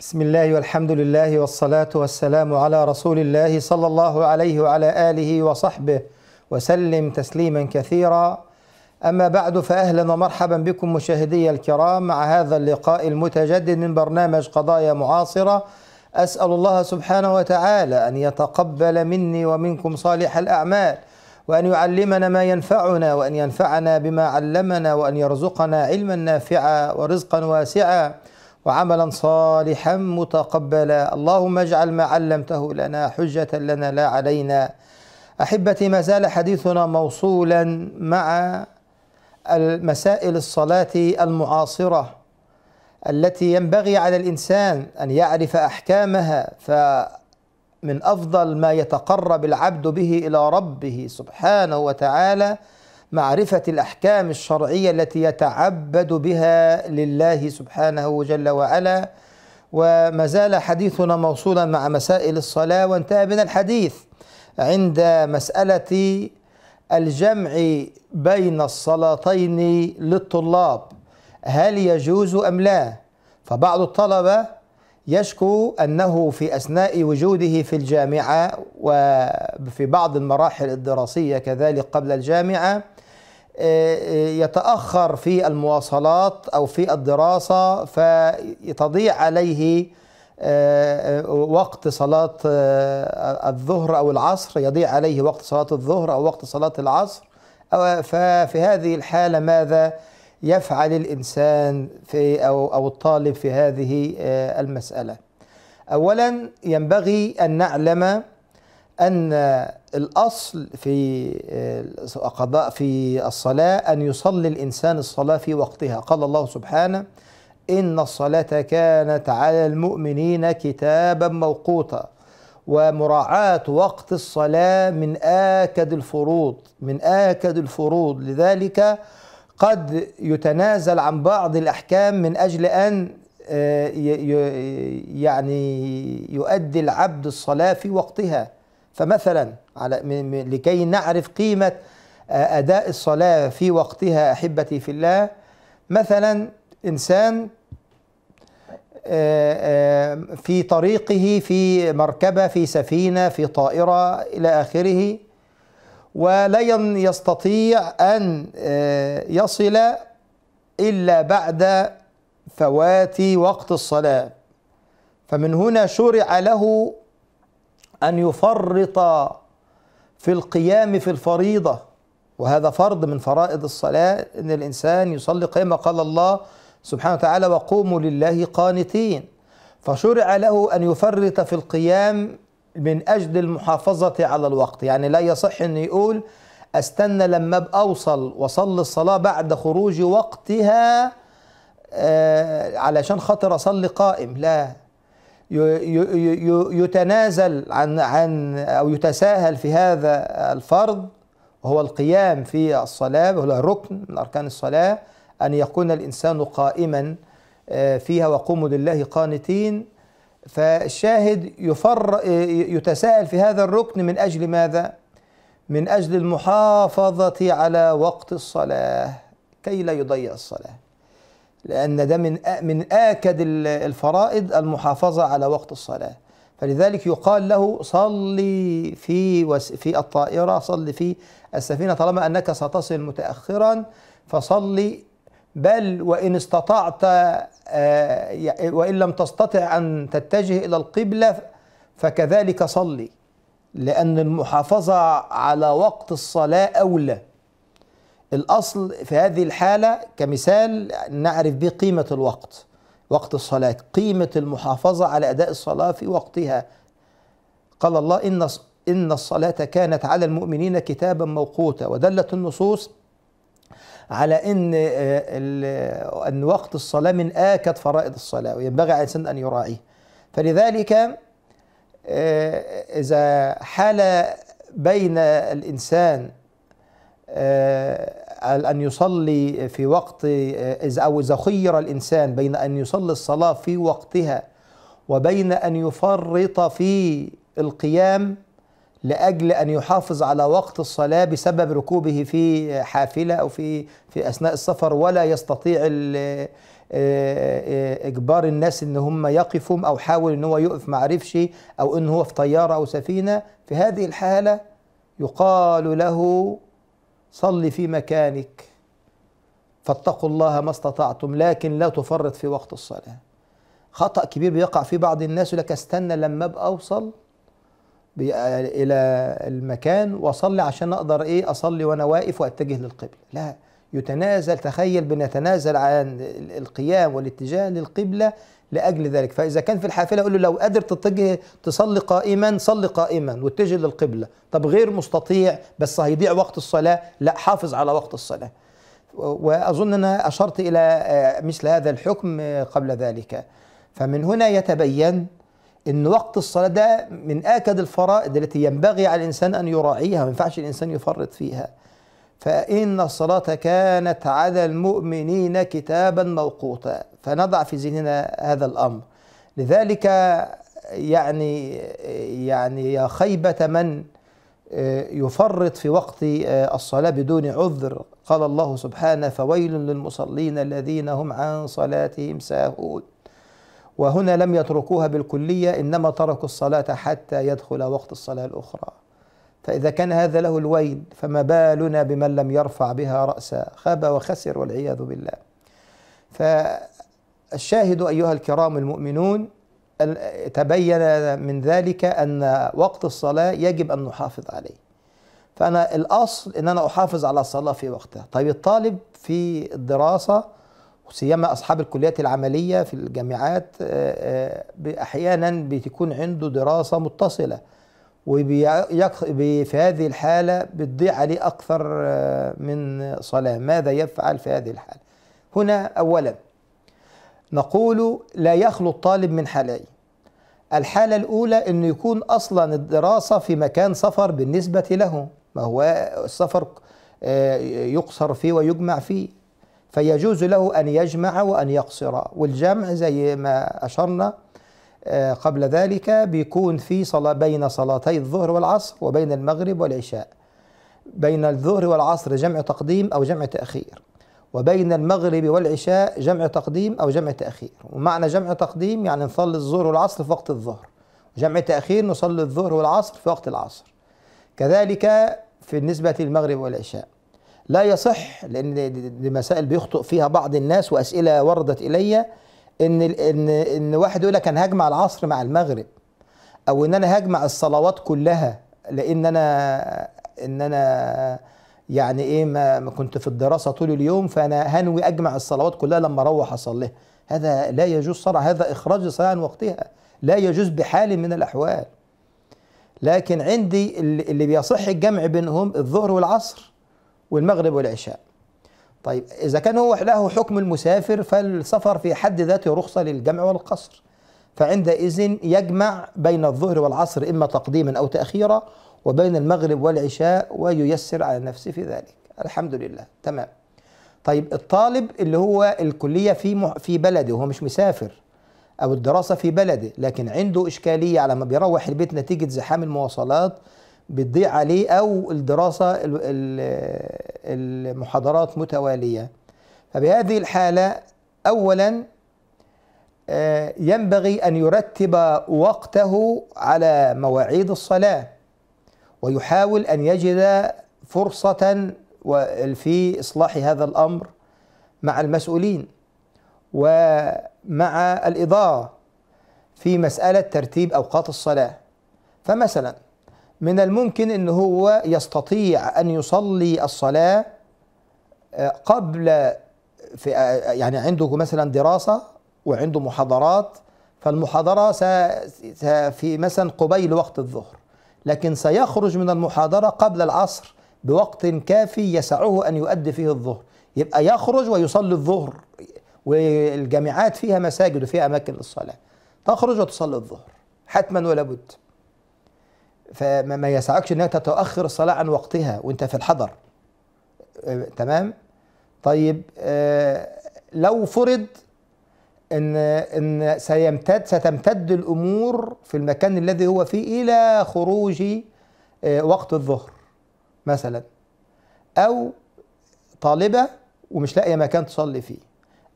بسم الله والحمد لله والصلاة والسلام على رسول الله صلى الله عليه وعلى آله وصحبه وسلم تسليما كثيرا. أما بعد، فأهلا ومرحبا بكم مشاهدي الكرام مع هذا اللقاء المتجدد من برنامج قضايا معاصرة. أسأل الله سبحانه وتعالى أن يتقبل مني ومنكم صالح الأعمال، وأن يعلمنا ما ينفعنا، وأن ينفعنا بما علمنا، وأن يرزقنا علما نافعا ورزقا واسعا وعملا صالحا متقبلا. اللهم اجعل ما علمته لنا حجة لنا لا علينا. أحبتي، ما زال حديثنا موصولا مع مسائل الصلاة المعاصرة التي ينبغي على الإنسان أن يعرف أحكامها، فمن أفضل ما يتقرب العبد به إلى ربه سبحانه وتعالى معرفة الأحكام الشرعية التي يتعبد بها لله سبحانه جل وعلا. وما زال حديثنا موصولا مع مسائل الصلاة، وانتهى بنا الحديث عند مسألة الجمع بين الصلاتين للطلاب، هل يجوز أم لا؟ فبعض الطلبة يشكو أنه في أثناء وجوده في الجامعة وفي بعض المراحل الدراسية كذلك قبل الجامعة يتأخر في المواصلات أو في الدراسة، فيتضيع عليه وقت صلاة الظهر أو العصر، يضيع عليه وقت صلاة الظهر أو وقت صلاة العصر. ففي هذه الحالة ماذا يفعل الإنسان أو الطالب في هذه المسألة؟ أولا، ينبغي أن نعلم أن الأصل في الصلاة أن يصلي الإنسان الصلاة في وقتها. قال الله سبحانه: إن الصلاة كانت على المؤمنين كتابا موقوتا. ومراعاة وقت الصلاة من آكد الفروض، لذلك قد يتنازل عن بعض الأحكام من أجل أن يؤدي العبد الصلاة في وقتها. فمثلا لكي نعرف قيمة أداء الصلاة في وقتها أحبتي في الله، مثلا إنسان في طريقه في مركبة، في سفينة، في طائرة إلى آخره، ولن يستطيع أن يصل إلا بعد فوات وقت الصلاة، فمن هنا شرع له أن يفرط في القيام في الفريضة، وهذا فرض من فرائض الصلاة أن الإنسان يصلي قيام. قال الله سبحانه وتعالى: وقوموا لله قانتين. فشرع له أن يفرط في القيام من أجل المحافظة على الوقت، يعني لا يصح أن يقول أستنى لما أوصل وصل الصلاة بعد خروج وقتها علشان خاطر أصلي قائم، لا يتنازل عن أو يتساهل في هذا الفرض، وهو القيام في الصلاة، وهو ركن من أركان الصلاة أن يكون الإنسان قائما فيها. وقوموا لله قانتين. فالشاهد يتساءل في هذا الركن من أجل ماذا؟ من أجل المحافظة على وقت الصلاة كي لا يضيع الصلاة، لأن ده من آكد الفرائض المحافظة على وقت الصلاة. فلذلك يقال له: صلي في الطائرة، صلي في السفينة، طالما أنك ستصل متأخرا فصلي، بل وإن استطعت وإن لم تستطع أن تتجه إلى القبلة فكذلك صلي، لأن المحافظة على وقت الصلاة أولى. الأصل في هذه الحالة كمثال نعرف به قيمة الوقت، وقت الصلاة، قيمة المحافظة على أداء الصلاة في وقتها. قال الله: إن الصلاة كانت على المؤمنين كتابا موقوتا. ودلت النصوص على أن وقت الصلاة من آكد فرائض الصلاة، وينبغي على الإنسان أن يراعيه. فلذلك إذا حال بين الإنسان أن يصلي في وقت، أو إذا خير الإنسان بين أن يصلي الصلاة في وقتها وبين أن يفرط في القيام لأجل أن يحافظ على وقت الصلاة بسبب ركوبه في حافلة أو في أثناء السفر، ولا يستطيع اجبار الناس ان هم يقفوا، او حاول ان هو يقف ما عرفش، او ان هو في طياره او سفينه، في هذه الحاله يقال له صل في مكانك، فاتقوا الله ما استطعتم، لكن لا تفرط في وقت الصلاه. خطأ كبير بيقع فيه بعض الناس، لك استنى لما ابقى اوصل الى المكان واصلي عشان اقدر اصلي وانا واقف واتجه للقبله. لا، يتنازل، تخيل، بنتنازل عن القيام والاتجاه للقبله لاجل ذلك. فاذا كان في الحافله اقول له لو قادر تتجه تصلي قائما صلي قائما واتجه للقبله، طب غير مستطيع بس هيضيع وقت الصلاه، لا حافظ على وقت الصلاه. واظن انا اشرت الى مثل هذا الحكم قبل ذلك. فمن هنا يتبين ان وقت الصلاه ده من اكد الفرائض التي ينبغي على الانسان ان يراعيها، ما ينفعش الانسان يفرط فيها. فان الصلاه كانت على المؤمنين كتابا موقوتا، فنضع في ذهننا هذا الامر. لذلك يعني يا خيبه من يفرط في وقت الصلاه بدون عذر. قال الله سبحانه: فويل للمصلين الذين هم عن صلاتهم ساهون. وهنا لم يتركوها بالكلية، إنما تركوا الصلاة حتى يدخل وقت الصلاة الأخرى. فإذا كان هذا له الويل، فما بالنا بمن لم يرفع بها رأسا، خاب وخسر والعياذ بالله. فالشاهد أيها الكرام المؤمنون، تبين من ذلك أن وقت الصلاة يجب أن نحافظ عليه. فأنا الأصل أن أنا أحافظ على الصلاة في وقتها. طيب الطالب في الدراسة، سيما أصحاب الكليات العملية في الجامعات، أحيانا بتكون عنده دراسة متصلة، وفي هذه الحالة بتضيع عليه أكثر من صلاة. ماذا يفعل في هذه الحالة؟ هنا أولا نقول لا يخلو الطالب من حالين. الحالة الأولى أنه يكون أصلا الدراسة في مكان سفر بالنسبة له، ما هو السفر يقصر فيه ويجمع فيه، فيجوز له أن يجمع وأن يقصر. والجمع زي ما أشرنا قبل ذلك بيكون في صلاة بين صلاتي الظهر والعصر، وبين المغرب والعشاء. بين الظهر والعصر جمع تقديم أو جمع تأخير، وبين المغرب والعشاء جمع تقديم أو جمع تأخير. ومعنى جمع تقديم يعني نصلي الظهر والعصر في وقت الظهر، جمع تأخير نصلي الظهر والعصر في وقت العصر. كذلك بالنسبة للمغرب والعشاء لا يصح، لأن دي مسائل بيخطئ فيها بعض الناس، وأسئلة وردت إلي إن واحد يقول لك أنا هجمع العصر مع المغرب، أو إن أنا هجمع الصلوات كلها، لأن أنا يعني ما كنت في الدراسة طول اليوم، فأنا هنوي أجمع الصلوات كلها لما أروح أصليها. هذا لا يجوز صراحة، هذا إخراج الصلاة عن وقتها، لا يجوز بحال من الأحوال. لكن عندي اللي بيصح الجمع بينهم الظهر والعصر والمغرب والعشاء. طيب إذا كان هو له حكم المسافر، فالسفر في حد ذاته رخصة للجمع والقصر، فعندئذ يجمع بين الظهر والعصر إما تقديما أو تأخيرا، وبين المغرب والعشاء، وييسر على نفسه في ذلك. الحمد لله، تمام. طيب الطالب اللي هو الكلية في بلده، وهو مش مسافر، أو الدراسة في بلده، لكن عنده إشكالية على ما بيروح البيت نتيجة زحام المواصلات بتضيع عليه، أو الدراسة المحاضرات متوالية. فبهذه الحالة أولا ينبغي أن يرتب وقته على مواعيد الصلاة، ويحاول أن يجد فرصة في إصلاح هذا الأمر مع المسؤولين ومع الإدارة في مسألة ترتيب أوقات الصلاة. فمثلا من الممكن أن هو يستطيع أن يصلي الصلاة قبل، يعني عنده مثلا دراسة وعنده محاضرات، فالمحاضرة في مثلا قبيل وقت الظهر، لكن سيخرج من المحاضرة قبل العصر بوقت كافي يسعه أن يؤدي فيه الظهر، يبقى يخرج ويصلي الظهر. والجامعات فيها مساجد وفيها أماكن للصلاة، تخرج وتصلي الظهر حتما ولا بد. فما يسعكش انك تتأخر الصلاة عن وقتها وانت في الحضر، تمام. طيب لو فرض ان ستمتد الامور في المكان الذي هو فيه الى خروج وقت الظهر مثلا، او طالبة ومش لاقية مكان تصلي فيه،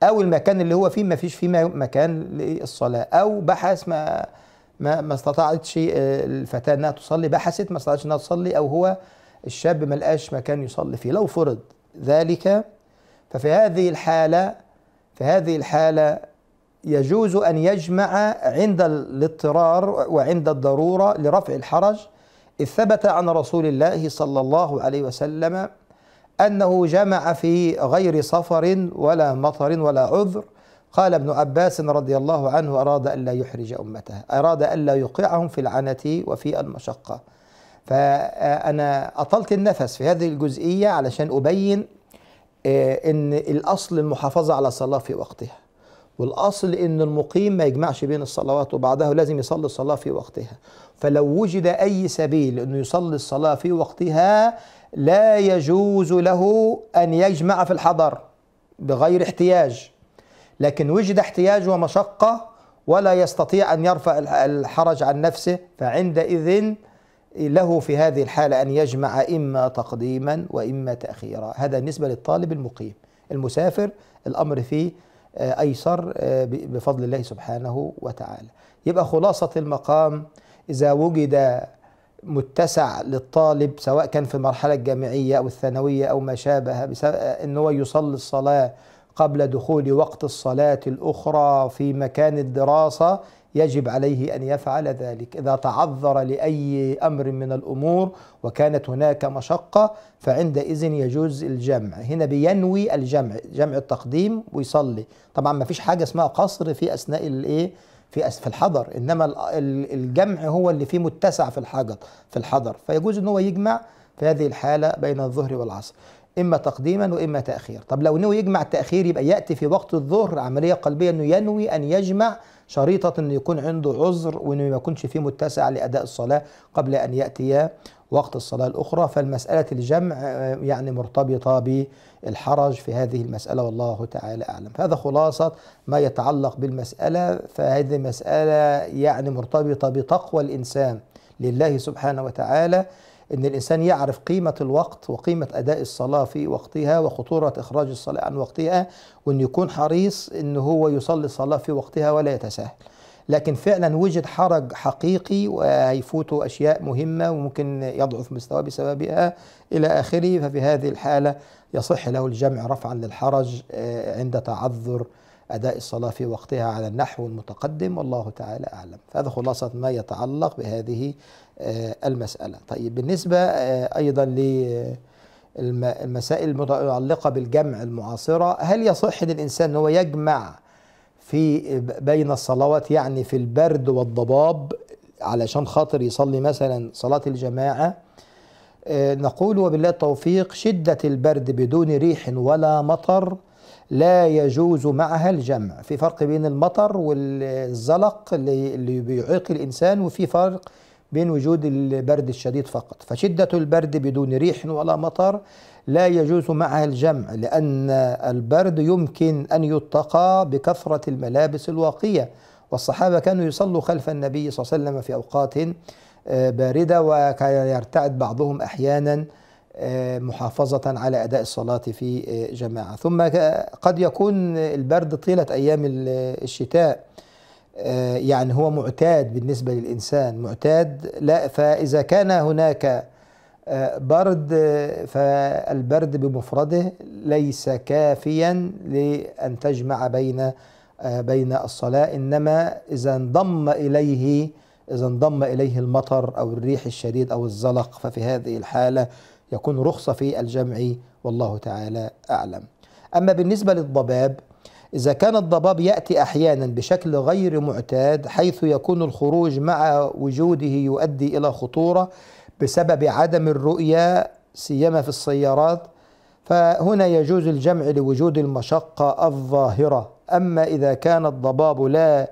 او المكان اللي هو فيه ما فيش فيه مكان للصلاه، او بحث ما استطاعتش الفتاه انها تصلي، بحثت ما استطاعتش انها تصلي، او هو الشاب ما لقاش مكان يصلي فيه. لو فرض ذلك ففي هذه الحاله يجوز ان يجمع عند الاضطرار وعند الضروره لرفع الحرج، إذ ثبت عن رسول الله صلى الله عليه وسلم أنه جمع في غير سفر ولا مطر ولا عذر. قال ابن عباس رضي الله عنه: أراد ألا يحرج أمته، أراد ألا يوقعهم في العنة وفي المشقة. فأنا أطلت النفس في هذه الجزئية علشان أبين إن الأصل المحافظة على الصلاة في وقتها، والأصل إن المقيم ما يجمعش بين الصلوات وبعدها، لازم يصلي الصلاة في وقتها. فلو وجد أي سبيل أنه يصلي الصلاة في وقتها لا يجوز له أن يجمع في الحضر بغير احتياج، لكن وجد احتياج ومشقة ولا يستطيع أن يرفع الحرج عن نفسه، فعندئذ له في هذه الحالة أن يجمع إما تقديما وإما تأخيرا. هذا بالنسبة للطالب المقيم. المسافر الأمر فيه أيسر بفضل الله سبحانه وتعالى. يبقى خلاصة المقام: إذا وجد متسع للطالب سواء كان في المرحلة الجامعية أو الثانوية أو ما شابه، إن هو يصلي الصلاة قبل دخول وقت الصلاة الأخرى في مكان الدراسة، يجب عليه أن يفعل ذلك. إذا تعذر لأي أمر من الأمور وكانت هناك مشقة فعندئذ يجوز الجمع. هنا بينوي الجمع، جمع التقديم ويصلي. طبعا ما فيش حاجة اسمها قصر في أثناء في الحضر، إنما الجمع هو اللي فيه متسع في الحضر، فيجوز إن هو يجمع في هذه الحالة بين الظهر والعصر، إما تقديما وإما تأخير. طب لو نوي يجمع تأخير يبقى يأتي في وقت الظهر، عملية قلبية إنه ينوي أن يجمع، شريطة إنه يكون عنده عذر وإنه ما يكونش فيه متسع لأداء الصلاة قبل أن يأتي وقت الصلاة الأخرى. فالمسألة الجمع يعني مرتبطة بالحرج في هذه المسألة، والله تعالى أعلم. هذا خلاصة ما يتعلق بالمسألة. فهذه مسألة يعني مرتبطة بتقوى الإنسان لله سبحانه وتعالى، إن الإنسان يعرف قيمة الوقت وقيمة أداء الصلاة في وقتها وخطورة إخراج الصلاة عن وقتها، وأن يكون حريص إن هو يصلي الصلاة في وقتها ولا يتساهل. لكن فعلا وجد حرج حقيقي وهيفوته أشياء مهمة وممكن يضعف مستواه بسببها إلى آخره، ففي هذه الحالة يصح له الجمع رفعا للحرج عند تعذر أداء الصلاة في وقتها على النحو المتقدم، والله تعالى أعلم. فهذا خلاصة ما يتعلق بهذه المسألة. طيب بالنسبة أيضا للمسائل المتعلقة بالجمع المعاصرة، هل يصح للإنسان أنه يجمع في بين الصلوات يعني في البرد والضباب علشان خاطر يصلي مثلا صلاة الجماعة؟ نقول وبالله التوفيق: شدة البرد بدون ريح ولا مطر لا يجوز معها الجمع. في فرق بين المطر والزلق اللي بيعيق الإنسان، وفي فرق بين وجود البرد الشديد فقط. فشدة البرد بدون ريح ولا مطر لا يجوز معها الجمع، لأن البرد يمكن أن يتقى بكثرة الملابس الواقية، والصحابة كانوا يصلوا خلف النبي صلى الله عليه وسلم في أوقات باردة، وكان يرتعد بعضهم أحيانا محافظة على أداء الصلاة في جماعة. ثم قد يكون البرد طيلة أيام الشتاء، يعني هو معتاد بالنسبة للإنسان، معتاد. لا، فإذا كان هناك برد فالبرد بمفرده ليس كافيا لأن تجمع بين الصلاة، إنما إذا انضم إليه المطر أو الريح الشديد أو الزلق، ففي هذه الحالة يكون رخصة في الجمع، والله تعالى أعلم. أما بالنسبة للضباب، إذا كان الضباب يأتي أحيانا بشكل غير معتاد، حيث يكون الخروج مع وجوده يؤدي إلى خطورة بسبب عدم الرؤية سيما في السيارات، فهنا يجوز الجمع لوجود المشقة الظاهرة. أما إذا كان الضباب لا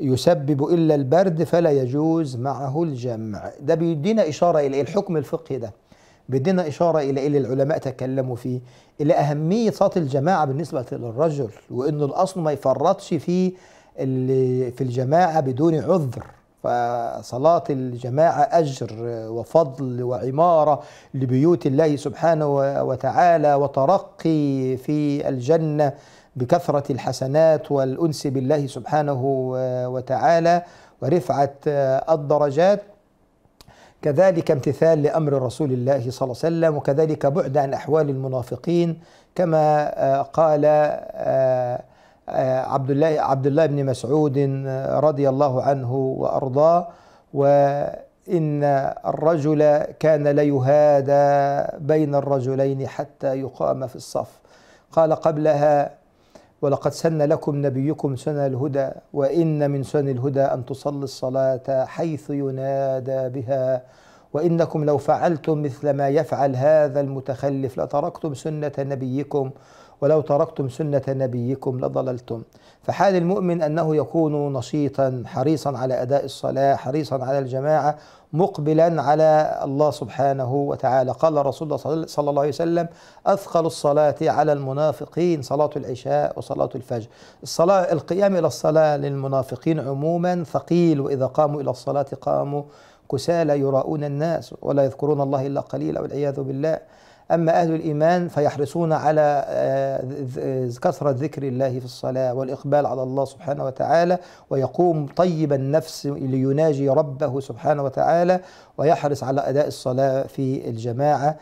يسبب إلا البرد فلا يجوز معه الجمع. ده بيدينا إشارة إلى الحكم الفقهي، ده بدينا إشارة إلى اللي العلماء تكلموا فيه، إلى أهمية صلاة الجماعة بالنسبة للرجل، وإنه الأصل ما يفرطش في الجماعة بدون عذر. فصلاة الجماعة أجر وفضل وعمارة لبيوت الله سبحانه وتعالى وترقي في الجنة بكثرة الحسنات والأنس بالله سبحانه وتعالى ورفعة الدرجات، كذلك امتثال لأمر رسول الله صلى الله عليه وسلم، وكذلك بعد عن أحوال المنافقين، كما قال عبد الله بن مسعود رضي الله عنه وأرضاه: وإن الرجل كان ليهادى بين الرجلين حتى يقام في الصف. قال قبلها: ولقد سن لكم نبيكم سنة الهدى، وإن من سنن الهدى أن تصلي الصلاة حيث ينادى بها، وإنكم لو فعلتم مثل ما يفعل هذا المتخلف لتركتم سنة نبيكم، ولو تركتم سنة نبيكم لضللتم. فحال المؤمن أنه يكون نشيطا، حريصا على أداء الصلاة، حريصا على الجماعة، مقبلا على الله سبحانه وتعالى. قال رسول الله صلى الله عليه وسلم: أثقل الصلاة على المنافقين صلاة العشاء وصلاة الفجر. القيام إلى الصلاة للمنافقين عموما ثقيل، وإذا قاموا إلى الصلاة قاموا كسالى يراؤون الناس ولا يذكرون الله إلا قليلا والعياذ بالله. أما أهل الإيمان فيحرصون على كثرة ذكر الله في الصلاة والإقبال على الله سبحانه وتعالى، ويقوم طيب النفس ليناجي ربه سبحانه وتعالى، ويحرص على أداء الصلاة في الجماعة،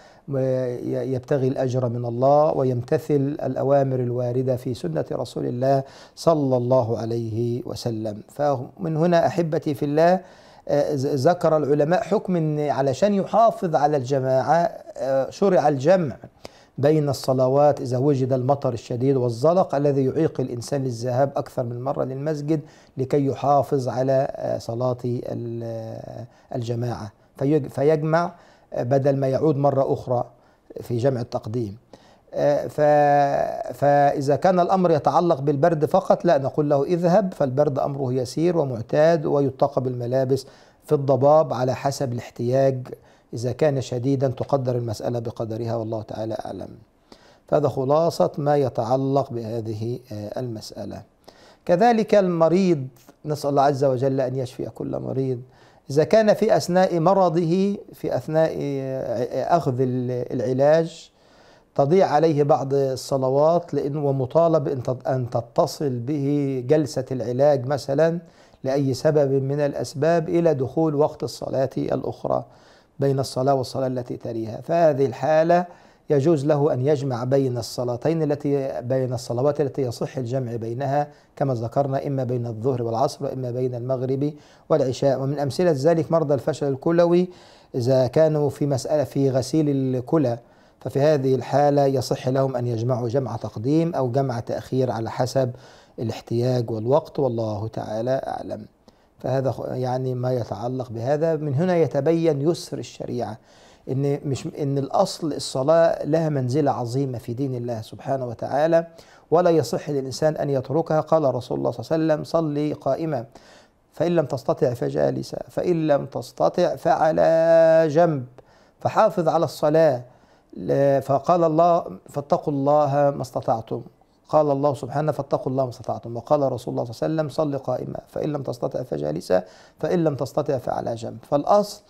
يبتغي الأجر من الله، ويمتثل الأوامر الواردة في سنة رسول الله صلى الله عليه وسلم. فمن هنا أحبتي في الله ذكر العلماء حكم علشان يحافظ على الجماعة، شرع الجمع بين الصلوات إذا وجد المطر الشديد والزلق الذي يعيق الإنسان للذهاب أكثر من مرة للمسجد لكي يحافظ على صلاة الجماعة، فيجمع بدل ما يعود مرة أخرى في جمع التقديم. فإذا كان الأمر يتعلق بالبرد فقط، لا، نقول له اذهب، فالبرد أمره يسير ومعتاد، ويتقى بالملابس في الضباب على حسب الاحتياج، إذا كان شديدا تقدر المسألة بقدرها والله تعالى أعلم. فهذا خلاصة ما يتعلق بهذه المسألة. كذلك المريض، نسأل الله عز وجل أن يشفي كل مريض، إذا كان في أثناء مرضه، في أثناء أخذ العلاج، تضيع عليه بعض الصلوات، لأنه مطالب أن تتصل به جلسة العلاج مثلا لأي سبب من الأسباب إلى دخول وقت الصلاة الأخرى بين الصلاة والصلاة التي تليها، فهذه الحالة يجوز له أن يجمع بين الصلاتين بين الصلوات التي يصح الجمع بينها، كما ذكرنا، إما بين الظهر والعصر، وإما بين المغرب والعشاء. ومن أمثلة ذلك مرضى الفشل الكلوي، إذا كانوا في مسألة في غسيل الكلى، ففي هذه الحالة يصح لهم أن يجمعوا جمع تقديم أو جمع تأخير على حسب الاحتياج والوقت والله تعالى أعلم. فهذا يعني ما يتعلق بهذا. من هنا يتبين يسر الشريعة، إن الأصل الصلاة لها منزلة عظيمة في دين الله سبحانه وتعالى، ولا يصح للإنسان أن يتركها. قال رسول الله صلى الله عليه وسلم: صلي قائما، فإن لم تستطع فجالسا، فإن لم تستطع فعلى جنب، فحافظ على الصلاة. فقال الله: فاتقوا الله ما استطعتم. قال الله سبحانه: فاتقوا الله ما استطعتم. وقال رسول الله صلى الله عليه وسلم: صل قائما، فإن لم تستطع فجالسا، فإن لم تستطع فعلى جنب. فالأصل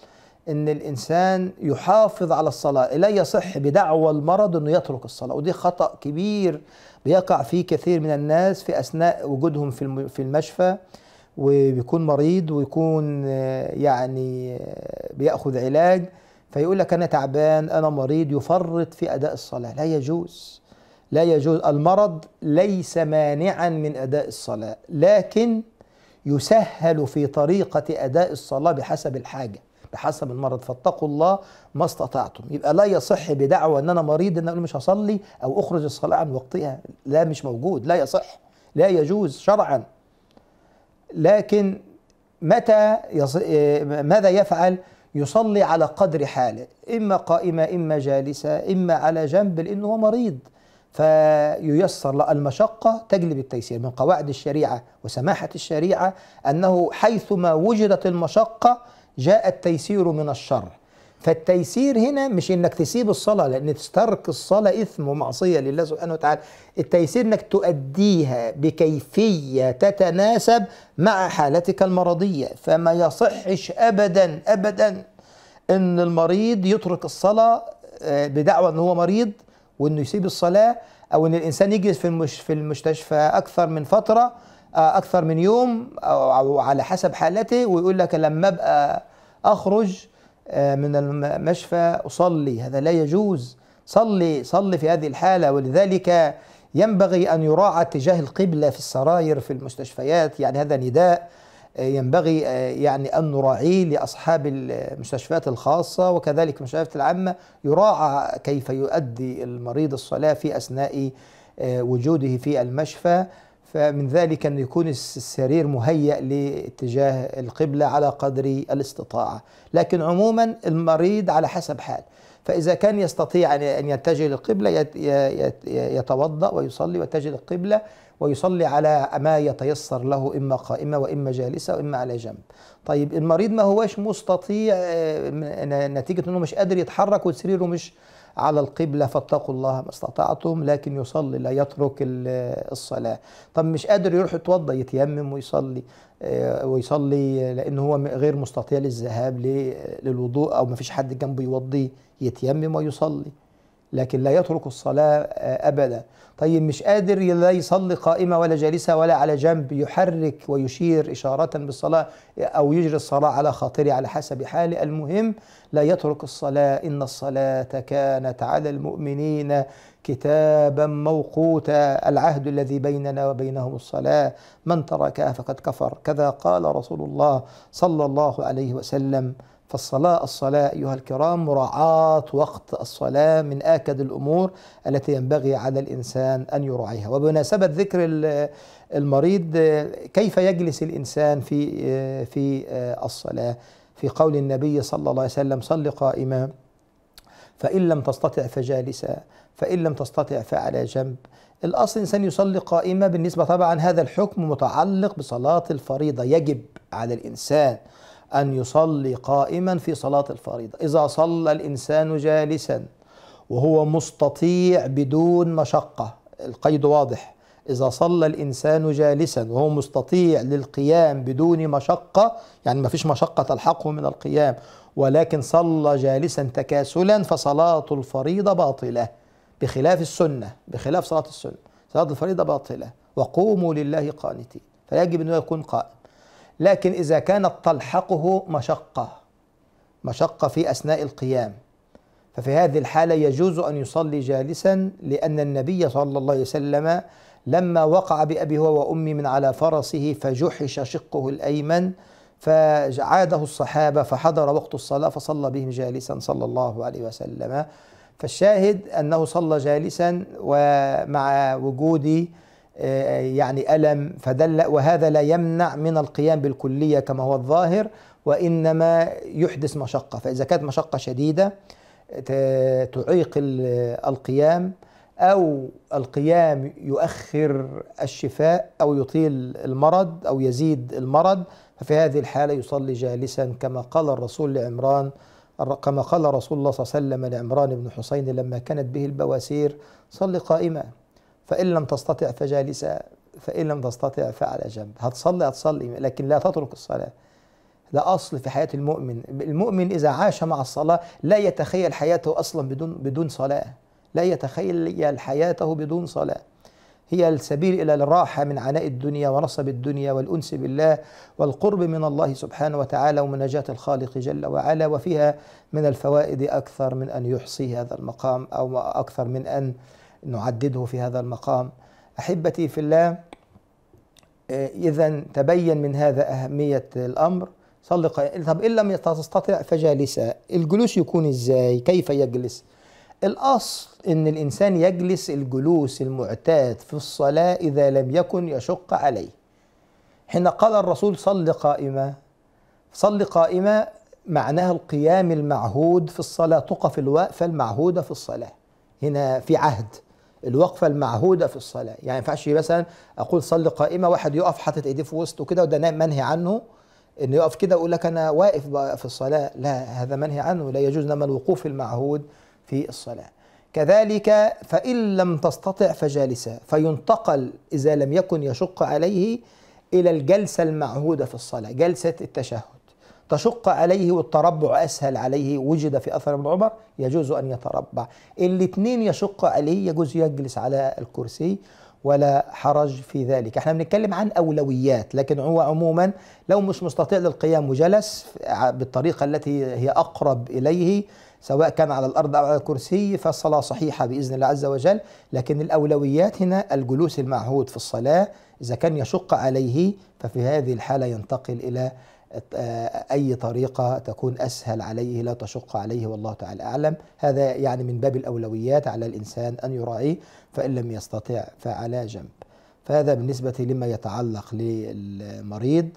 أن الإنسان يحافظ على الصلاة، لا يصح بدعوى المرض أنه يترك الصلاة، ودي خطأ كبير بيقع فيه كثير من الناس في أثناء وجودهم في المشفى، ويكون مريض ويكون يعني بيأخذ علاج، فيقول لك: أنا تعبان، أنا مريض، يفرط في أداء الصلاة. لا يجوز، لا يجوز. المرض ليس مانعا من أداء الصلاة، لكن يسهل في طريقة أداء الصلاة بحسب الحاجة، بحسب المرض. فاتقوا الله ما استطعتم. يبقى لا يصح بدعوى أن أنا مريض أن أقول مش هصلي أو أخرج الصلاة عن وقتها، لا، مش موجود، لا يصح، لا يجوز شرعا. لكن ماذا يفعل؟ يصلي على قدر حاله، إما قائمة، إما جالسة، إما على جنب، لأنه هو مريض، فييسر. المشقة تجلب التيسير، من قواعد الشريعة وسماحة الشريعة أنه حيثما وجدت المشقة جاء التيسير من الشر. فالتيسير هنا مش إنك تسيب الصلاة، لأن تترك الصلاة إثم ومعصية لله سبحانه وتعالى. التيسير إنك تؤديها بكيفية تتناسب مع حالتك المرضية. فما يصحش أبدا أبدا أن المريض يترك الصلاة بدعوى أنه هو مريض، وانه يسيب الصلاه، او ان الانسان يجلس في المستشفى اكثر من فتره، اكثر من يوم، او على حسب حالته، ويقول لك لما ابقى اخرج من المشفى اصلي. هذا لا يجوز. صلي في هذه الحاله. ولذلك ينبغي ان يراعى اتجاه القبله في السراير في المستشفيات، يعني هذا نداء ينبغي يعني أن نراعيه لأصحاب المستشفيات الخاصة، وكذلك المستشفيات العامة يراعى كيف يؤدي المريض الصلاة في أثناء وجوده في المشفى. فمن ذلك أن يكون السرير مهيأ لاتجاه القبلة على قدر الاستطاعة، لكن عموما المريض على حسب حال، فإذا كان يستطيع أن يتجه للقبلة يتوضأ ويصلي ويتجه للقبلة، ويصلي على ما يتيسر له، إما قائمة وإما جالسة وإما على جنب. طيب المريض ما هوش مستطيع نتيجة أنه مش قادر يتحرك وسريره مش على القبلة، فاتقوا الله ما استطعتم، لكن يصلي لا يترك الصلاة. طب مش قادر يروح يتوضأ، يتيمم ويصلي لأنه هو غير مستطيع للذهاب للوضوء، أو ما فيش حد جنبه يوضي، يتيمم ويصلي، لكن لا يترك الصلاة أبدا. طيب مش قادر لا يصلي قائمة ولا جالسة ولا على جنب، يحرك ويشير إشارة بالصلاة أو يجري الصلاة على خاطره على حسب حاله، المهم لا يترك الصلاة. إن الصلاة كانت على المؤمنين كتابا موقوتا، العهد الذي بيننا وبينهم الصلاة، من تركها فقد كفر، كذا قال رسول الله صلى الله عليه وسلم. فالصلاة أيها الكرام مراعاة وقت الصلاة من آكد الأمور التي ينبغي على الإنسان أن يراعيها. وبمناسبة ذكر المريض، كيف يجلس الإنسان في الصلاة؟ في قول النبي صلى الله عليه وسلم: صل قائما، فإن لم تستطع فجالسا، فإن لم تستطع فعلى جنب. الأصل الإنسان يصلي قائما. بالنسبة طبعا هذا الحكم متعلق بصلاة الفريضة، يجب على الإنسان أن يصلي قائما في صلاة الفريضة. إذا صلى الإنسان جالسا وهو مستطيع بدون مشقة، القيد واضح، إذا صلى الإنسان جالسا وهو مستطيع للقيام بدون مشقة، يعني ما فيش مشقة تلحقه من القيام، ولكن صلى جالسا تكاسلا، فصلاة الفريضة باطلة، بخلاف السنة، بخلاف صلاة السنة. صلاة الفريضة باطلة، وقوموا لله قانتين، فيجب أنه يكون قائم. لكن إذا كانت تلحقه مشقة في أثناء القيام، ففي هذه الحالة يجوز أن يصلي جالسا، لأن النبي صلى الله عليه وسلم لما وقع بأبي هو وأمي من على فرسه فجحش شقه الأيمن، فعاده الصحابة فحضر وقت الصلاة فصلى بهم جالسا صلى الله عليه وسلم. فالشاهد أنه صلى جالسا ومع وجود يعني ألم، فدل، وهذا لا يمنع من القيام بالكلية كما هو الظاهر، وإنما يحدث مشقة. فإذا كانت مشقة شديدة تعيق القيام، أو القيام يؤخر الشفاء، أو يطيل المرض، أو يزيد المرض، ففي هذه الحالة يصلي جالسا، كما قال رسول الله صلى الله عليه وسلم لعمران بن حسين لما كانت به البواسير: صل قائما، فإن لم تستطع فجالسة، فإن لم تستطع فعلى جنب. هتصلي، لكن لا تترك الصلاة. لا أصل في حياة المؤمن. المؤمن إذا عاش مع الصلاة لا يتخيل حياته أصلا بدون صلاة، لا يتخيل حياته بدون صلاة. هي السبيل إلى الراحة من عناء الدنيا ونصب الدنيا، والأنس بالله، والقرب من الله سبحانه وتعالى، ومناجاة الخالق جل وعلا. وفيها من الفوائد أكثر من أن يحصي هذا المقام، أو أكثر من أن نعدده في هذا المقام. أحبتي في الله، إذن تبين من هذا أهمية الأمر. صلي قائما. طب إن لم تستطع فجالسا، الجلوس يكون إزاي؟ كيف يجلس؟ الأصل إن الإنسان يجلس الجلوس المعتاد في الصلاة إذا لم يكن يشق عليه. حين قال الرسول: صلي قائما، صلي قائما معناها القيام المعهود في الصلاة، تقف الوقفة المعهودة في الصلاة. هنا في عهد، الوقفة المعهودة في الصلاة، يعني ما ينفعش مثلا أقول صلي قائمة، واحد يقف حاطط إيديه في وسطه كده، وده منهي عنه، إنه يقف كده ويقول لك أنا واقف في الصلاة، لا، هذا منهي عنه، لا يجوز. إنما الوقوف المعهود في الصلاة. كذلك فإن لم تستطع فجالسة، فينتقل إذا لم يكن يشق عليه إلى الجلسة المعهودة في الصلاة، جلسة التشهد. تشق عليه والتربع أسهل عليه، وجد في أثر ابن عمر يجوز أن يتربع. الاثنين يشق عليه يجوز يجلس على الكرسي ولا حرج في ذلك. احنا بنتكلم عن أولويات، لكن هو عموما لو مش مستطيع للقيام وجلس بالطريقة التي هي أقرب إليه سواء كان على الأرض أو على الكرسي فالصلاة صحيحة بإذن الله عز وجل، لكن الأولويات هنا الجلوس المعهود في الصلاة. إذا كان يشق عليه ففي هذه الحالة ينتقل إلى أي طريقة تكون أسهل عليه لا تشق عليه، والله تعالى أعلم. هذا يعني من باب الأولويات على الإنسان أن يراعيه، فإن لم يستطع فعلى جنب. فهذا بالنسبة لما يتعلق للمريض،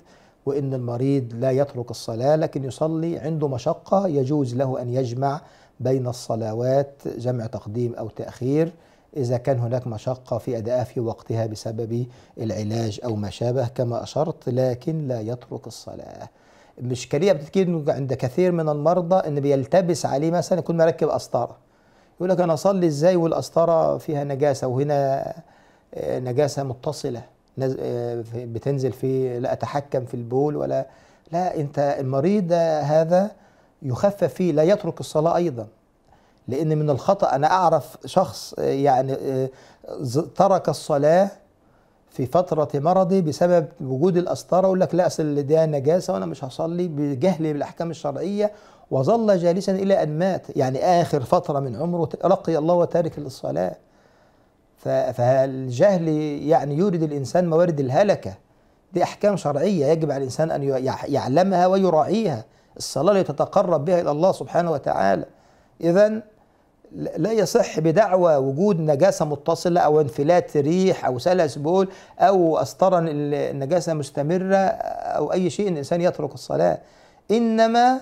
وإن المريض لا يترك الصلاة لكن يصلي عنده مشقة يجوز له أن يجمع بين الصلوات جمع تقديم أو تأخير إذا كان هناك مشقة في أدائها في وقتها بسبب العلاج أو ما شابه كما أشرت، لكن لا يترك الصلاة. الإشكالية بتكون عند كثير من المرضى إن بيلتبس عليه، مثلا يكون مركب أسطرة يقول لك أنا أصلي إزاي والأسطرة فيها نجاسة وهنا نجاسة متصلة بتنزل في، لا أتحكم في البول ولا لا. أنت المريض هذا يخفف فيه، لا يترك الصلاة أيضا، لأن من الخطأ. أنا أعرف شخص يعني ترك الصلاة في فترة مرضي بسبب وجود الأسطرة، يقول لك لا أصل ده نجاسة وأنا مش هصلي، بجهلي بالأحكام الشرعية، وظل جالسا إلى أن مات، يعني آخر فترة من عمره لقي الله وتارك للصلاة. فالجهل يعني يورد الإنسان موارد الهلكة. دي أحكام شرعية يجب على الإنسان أن يعلمها ويراعيها. الصلاة لتتقرب بها إلى الله سبحانه وتعالى. إذن لا يصح بدعوى وجود نجاسة متصلة أو انفلات ريح أو سلس بول أو أسطرة النجاسة مستمرة أو أي شيء إن الإنسان يترك الصلاة، إنما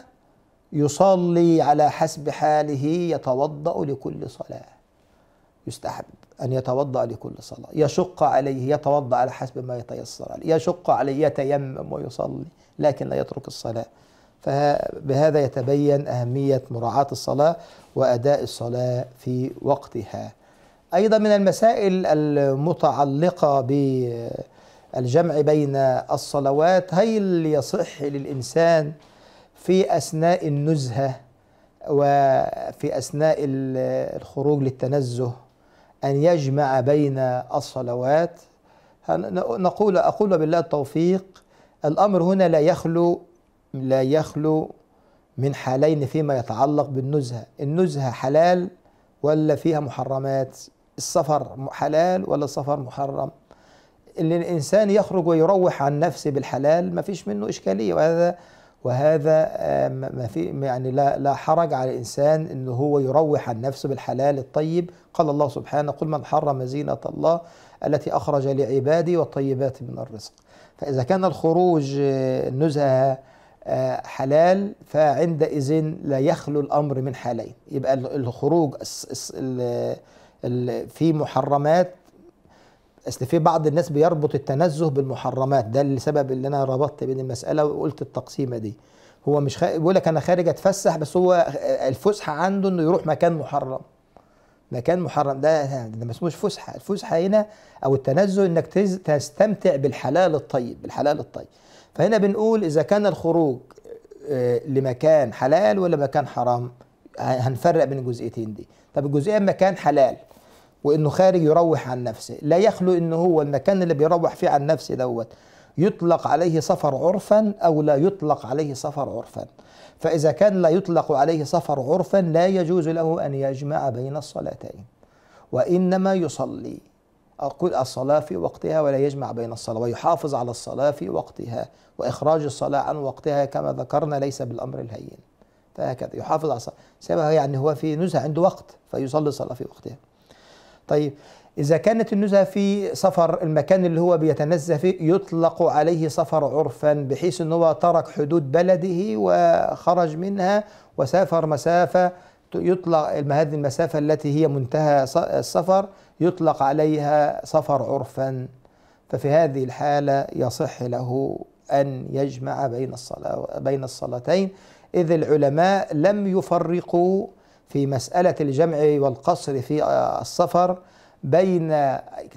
يصلي على حسب حاله، يتوضأ لكل صلاة، يستحب أن يتوضأ لكل صلاة، يشق عليه يتوضأ على حسب ما يتيسر عليه، يشق عليه يتيمم ويصلي، لكن لا يترك الصلاة. فبهذا يتبين أهمية مراعاة الصلاة وأداء الصلاة في وقتها. أيضا من المسائل المتعلقة بالجمع بين الصلوات، هل يصح للإنسان في أثناء النزهة وفي أثناء الخروج للتنزه أن يجمع بين الصلوات؟ أقول بالله التوفيق، الأمر هنا لا يخلو من حالين فيما يتعلق بالنزهة. النزهة حلال ولا فيها محرمات؟ السفر حلال ولا السفر محرم؟ اللي الإنسان يخرج ويروح عن نفسه بالحلال ما فيش منه إشكالية، وهذا ما في يعني لا حرج على الإنسان إنه هو يروح عن نفسه بالحلال الطيب. قال الله سبحانه: قل من حرم زينة الله التي أخرج لعبادي والطيبات من الرزق. فإذا كان الخروج النزهة حلال فعندئذ لا يخلو الأمر من حالين، يبقى الخروج في محرمات. أصل في بعض الناس بيربط التنزه بالمحرمات، ده السبب اللي أنا ربطت بين المسألة وقلت التقسيمة دي. هو مش بيقول لك أنا خارج أتفسح، بس هو الفسحة عنده إنه يروح مكان محرم. مكان محرم ده ما اسموش فسحة. الفسحة هنا أو التنزه إنك تستمتع بالحلال الطيب، بالحلال الطيب. فهنا بنقول إذا كان الخروج لمكان حلال ولا مكان حرام، هنفرق بين الجزئيتين دي. طب الجزئية مكان حلال وإنه خارج يروح عن نفسه، لا يخلو إنه هو المكان اللي بيروح فيه عن نفسه دوت يطلق عليه سفر عرفا أو لا يطلق عليه سفر عرفا. فإذا كان لا يطلق عليه سفر عرفا لا يجوز له أن يجمع بين الصلاتين، وإنما يصلي أقول الصلاة في وقتها ولا يجمع بين الصلاة، ويحافظ على الصلاة في وقتها، وإخراج الصلاة عن وقتها كما ذكرنا ليس بالأمر الهين. فهكذا يحافظ على الصلاة، سببها يعني هو في نزهة عنده وقت فيصلي الصلاة في وقتها. طيب إذا كانت النزهة في سفر، المكان اللي هو بيتنزه فيه يطلق عليه سفر عرفا بحيث أنه هو ترك حدود بلده وخرج منها وسافر مسافة يطلق هذه المسافة التي هي منتهى السفر يطلق عليها سفر عرفا، ففي هذه الحالة يصح له أن يجمع بين الصلاتين. إذ العلماء لم يفرقوا في مسألة الجمع والقصر في السفر بين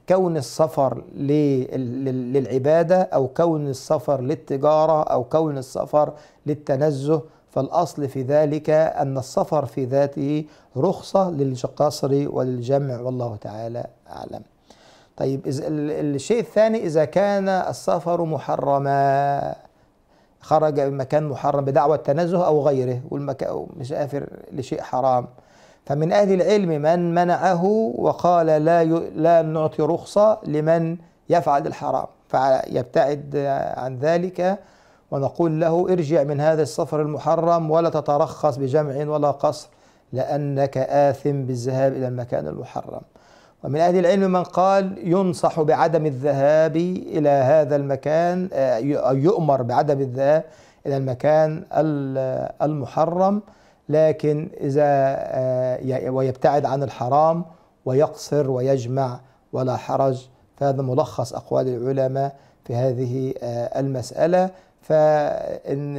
كون السفر للعبادة أو كون السفر للتجارة أو كون السفر للتنزه، فالأصل في ذلك أن السفر في ذاته رخصة للقصر وللجمع، والله تعالى أعلم. طيب الشيء الثاني، إذا كان السفر محرما، خرج من مكان محرم بدعوى التنزه أو غيره والمكان مسافر لشيء حرام، فمن أهل العلم من منعه وقال لا نعطي رخصة لمن يفعل الحرام، فيبتعد عن ذلك ونقول له ارجع من هذا السفر المحرم ولا تترخص بجمع ولا قصر لأنك آثم بالذهاب إلى المكان المحرم. ومن أهل العلم من قال ينصح بعدم الذهاب إلى هذا المكان، يؤمر بعدم الذهاب إلى المكان المحرم، لكن إذا ويبتعد عن الحرام ويقصر ويجمع ولا حرج. فهذا ملخص أقوال العلماء في هذه المسألة. فإن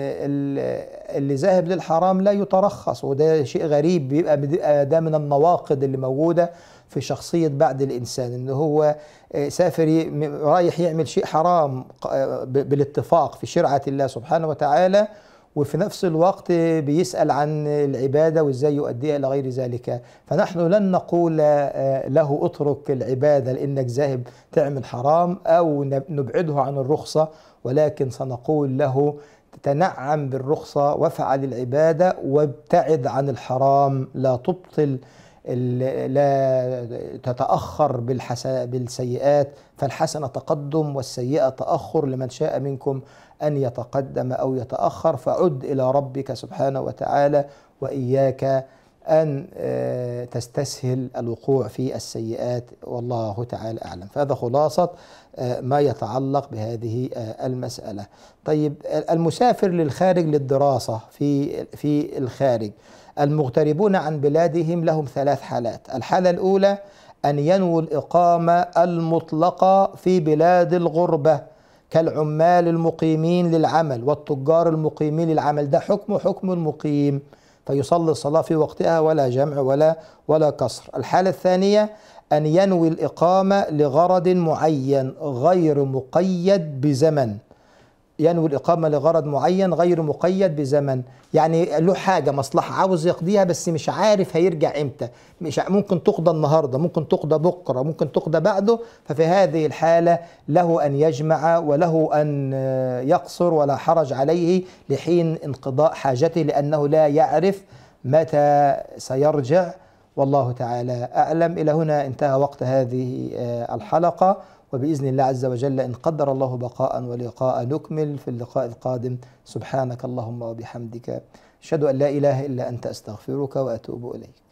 اللي ذاهب للحرام لا يترخص، وده شيء غريب، بيبقى ده من النواقد اللي موجودة في شخصية بعض الإنسان، إن هو سافر رايح يعمل شيء حرام بالاتفاق في شرعة الله سبحانه وتعالى، وفي نفس الوقت بيسأل عن العبادة وإزاي يؤديها إلى غير ذلك. فنحن لن نقول له اترك العبادة لأنك ذاهب تعمل حرام أو نبعده عن الرخصة، ولكن سنقول له تنعم بالرخصة وافعل العبادة وابتعد عن الحرام، لا تبطل، لا تتأخر بالسيئات، فالحسنة تقدم والسيئة تأخر، لمن شاء منكم أن يتقدم أو يتأخر، فعد إلى ربك سبحانه وتعالى، وإياك أن تستسهل الوقوع في السيئات، والله تعالى أعلم. فهذا خلاصة ما يتعلق بهذه المسألة. طيب المسافر للخارج للدراسة في الخارج، المغتربون عن بلادهم لهم ثلاث حالات. الحالة الأولى أن ينووا الإقامة المطلقة في بلاد الغربة كالعمال المقيمين للعمل والتجار المقيمين للعمل، ده حكم المقيم، فيصلي الصلاة في وقتها ولا جمع ولا كسر. الحالة الثانية أن ينوي الإقامة لغرض معين غير مقيد بزمن، ينوي الإقامة لغرض معين غير مقيد بزمن، يعني له حاجة مصلحة عاوز يقضيها بس مش عارف هيرجع إمتى، مش ممكن تقضى النهاردة، ممكن تقضى بكرة، ممكن تقضى بعده، ففي هذه الحالة له أن يجمع وله أن يقصر ولا حرج عليه لحين انقضاء حاجته، لأنه لا يعرف متى سيرجع، والله تعالى أعلم. إلى هنا انتهى وقت هذه الحلقة، وبإذن الله عز وجل إن قدر الله بقاء ولقاء نكمل في اللقاء القادم. سبحانك اللهم وبحمدك، أشهد أن لا إله إلا أنت، أستغفرك وأتوب إليك.